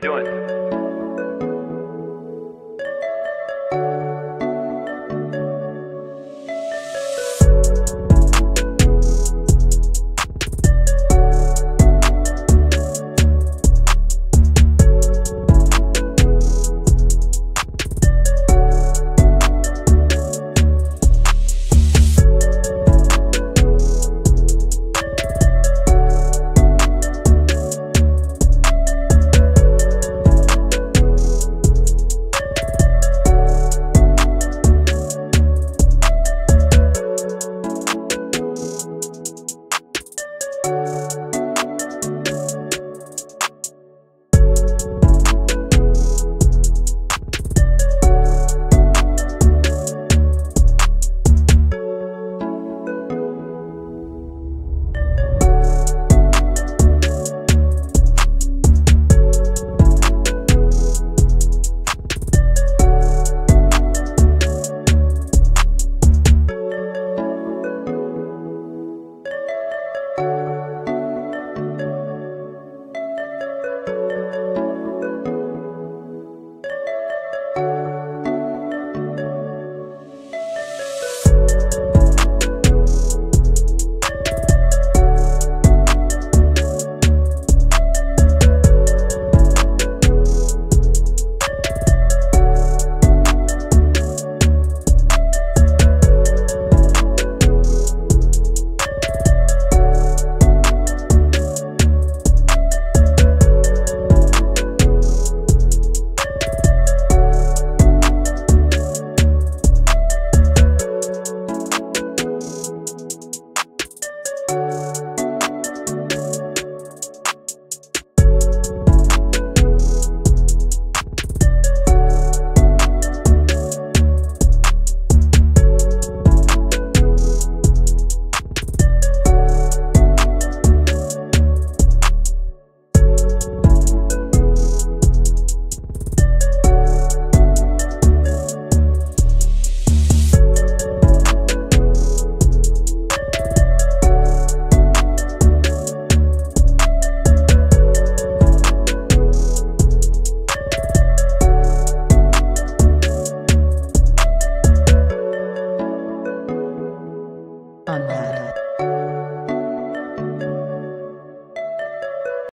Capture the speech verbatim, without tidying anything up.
doing?